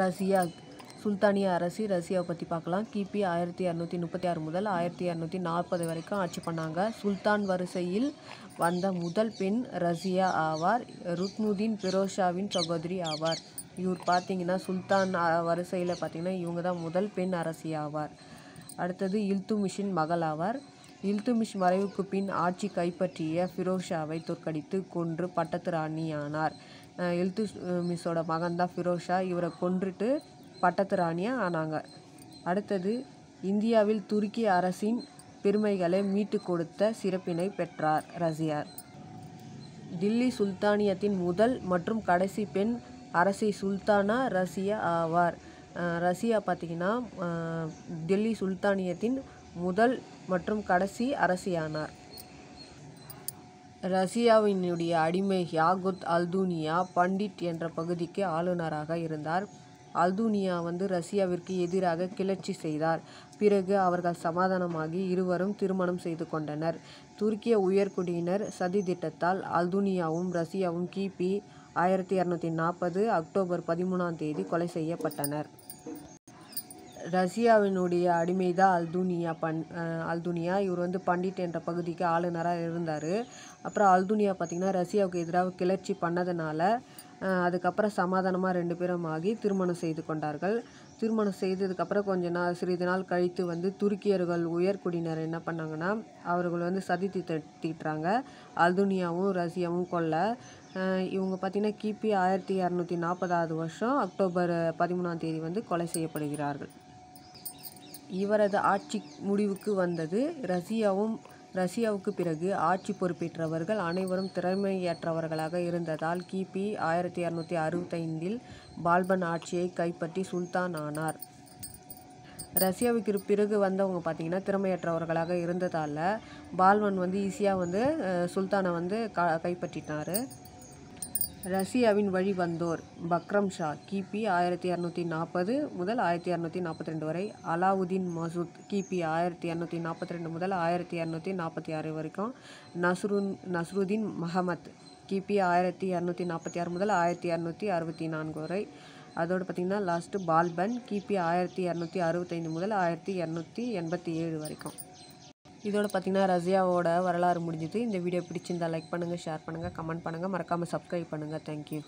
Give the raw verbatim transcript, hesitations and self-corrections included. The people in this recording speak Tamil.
ரசியா சுல்தானியா அரசு ரஷ்யாவை பற்றி பார்க்கலாம். கிபி ஆயிரத்தி இரநூத்தி முப்பத்தி ஆறு முதல் ஆயிரத்தி இரநூத்தி நாற்பது வரைக்கும் ஆட்சி பண்ணாங்க. சுல்தான் வரிசையில் வந்த முதல் பெண் ரஷ்யா ஆவார். ருக்னுதீன் ஃபிரோஷாவின் சகோதரி ஆவார். இவர் பார்த்திங்கன்னா சுல்தான் வரிசையில் பார்த்திங்கன்னா இவங்க தான் முதல் பெண் அரசி ஆவார். அடுத்தது இல்துமிஷின் மகள் ஆவார். இல்துமிஷ் மறைவுக்கு பின் ஆட்சி கைப்பற்றிய ஃபிரோஷாவை தோற்கடித்து கொன்று பட்டத்து ராணியானார். இல்துமிஷோட மகன் தான் ஃபிரோஷா. இவரை கொன்றுட்டு பட்டத்து ராணியாக ஆனாங்க. அடுத்தது இந்தியாவில் துருக்கி அரசின் பெருமைகளை மீட்டு கொடுத்த சிறப்பினை பெற்றார் ரசியார். டில்லி சுல்தானியத்தின் முதல் மற்றும் கடைசி பெண் அரசி சுல்தானா ரசியா ஆவார். ரசியா பார்த்திங்கன்னா டெல்லி சுல்தானியத்தின் முதல் மற்றும் கடைசி அரசியானார். ரசியாவினுடைய அடிமை யாகுத் அல்தூனியா பண்டிட் என்ற பகுதிக்கு ஆளுநராக இருந்தார். அல்தூனியா வந்து ரஷ்யாவிற்கு எதிராக கிளர்ச்சி செய்தார். பிறகு அவர்கள் சமாதானமாகி இருவரும் திருமணம் செய்து கொண்டனர். துருக்கிய உயர்குடியினர் சதி திட்டத்தால் அல்தூனியாவும் ரஷ்யாவும் கிபி ஆயிரத்தி இரநூத்தி நாற்பது அக்டோபர் பதிமூணாம் தேதி கொலை செய்யப்பட்டனர். ரஷ்யாவினுடைய அடிமைதான் அல்தூனியா பண் அல்தூனியா இவர் வந்து பண்டிட் என்ற பகுதிக்கு ஆளுநராக இருந்தார். அப்புறம் அல்தூனியா பார்த்திங்கன்னா ரஷ்யாவுக்கு எதிராக கிளர்ச்சி பண்ணதுனால அதுக்கப்புறம் சமாதானமாக ரெண்டு பேரும் ஆகி திருமணம் செய்து கொண்டார்கள். திருமணம் செய்ததுக்கப்புறம் கொஞ்ச நாள் சிறிது நாள் கழித்து வந்து துருக்கியர்கள் உயர்குடியினர் என்ன பண்ணாங்கன்னா அவர்கள் வந்து சதி திட்டுறாங்க. அல்தூனியாவும் ரஷ்யாவும் கொல்ல இவங்க பார்த்திங்கன்னா கிபி ஆயிரத்தி இரநூத்தி நாற்பதாவது வருஷம் அக்டோபர் பதிமூணாம் தேதி வந்து கொலை செய்யப்படுகிறார்கள். இவரது ஆட்சி முடிவுக்கு வந்தது. ரஷ்யாவும் ரஷ்யாவுக்கு பிறகு ஆட்சி பொறுப்பேற்றவர்கள் அனைவரும் திறமையற்றவர்களாக இருந்ததால் கிபி ஆயிரத்தி இரநூத்தி அறுபத்தைந்தில் பால்பன் ஆட்சியை கைப்பற்றி சுல்தான் ஆனார். ரஷ்யாவுக்கு பிறகு வந்தவங்க பார்த்திங்கன்னா திறமையற்றவர்களாக இருந்ததால் பால்பன் வந்து ஈஸியாக வந்து சுல்தானை வந்து க கைப்பற்றினார். ரஷ்யாவின் வழி வந்தோர் பக்ரம் ஷா கிபி ஆயிரத்தி இரநூத்தி நாற்பது முதல் ஆயிரத்தி இரநூத்தி நாற்பத்தி ரெண்டு வரை, அலாவுதீன் மசூத் கிபி ஆயிரத்தி இரநூத்தி நாற்பத்தி ரெண்டு முதல் ஆயிரத்தி இரநூத்தி நாற்பத்தி ஆறு வரைக்கும், நஸ்ரு நஸ்ருதீன் மஹமத் கிபி ஆயிரத்தி இரநூத்தி நாற்பத்தி ஆறு முதல் ஆயிரத்தி இரநூத்தி அறுபத்தி நான்கு வரை, அதோடு பார்த்திங்கன்னா லாஸ்ட்டு பால்பன் கிபி ஆயிரத்தி இரநூத்தி அறுபத்தைந்து முதல் ஆயிரத்தி இரநூத்தி எண்பத்தி ஏழு வரைக்கும். இதோட பார்த்திங்கன்னா ரஷ்யாவோட வரலாறு முடிஞ்சுது. இந்த வீடியோ பிடிச்சிருந்தால் லைக் பண்ணுங்கள், ஷேர் பண்ணுங்கள், கமெண்ட் பண்ணுங்கள், மறக்காமல் சப்ஸ்கிரைப் பண்ணுங்கள். தேங்க்யூ.